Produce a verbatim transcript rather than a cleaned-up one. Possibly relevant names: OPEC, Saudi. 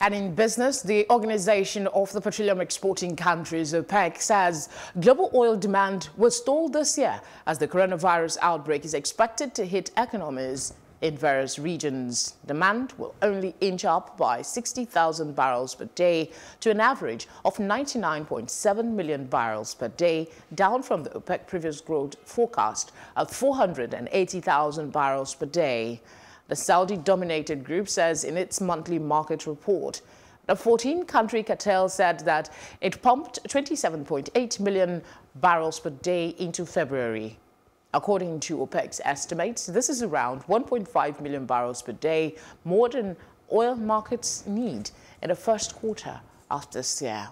And in business, the Organization of the Petroleum Exporting Countries, OPEC, says global oil demand was stalled this year as the coronavirus outbreak is expected to hit economies in various regions. Demand will only inch up by sixty thousand barrels per day to an average of ninety-nine point seven million barrels per day, down from the OPEC previous growth forecast of four hundred eighty thousand barrels per day. The Saudi-dominated group says in its monthly market report, the fourteen-country cartel said that it pumped twenty-seven point eight million barrels per day into February. According to OPEC's estimates, this is around one point five million barrels per day, more than oil markets need in the first quarter of this year.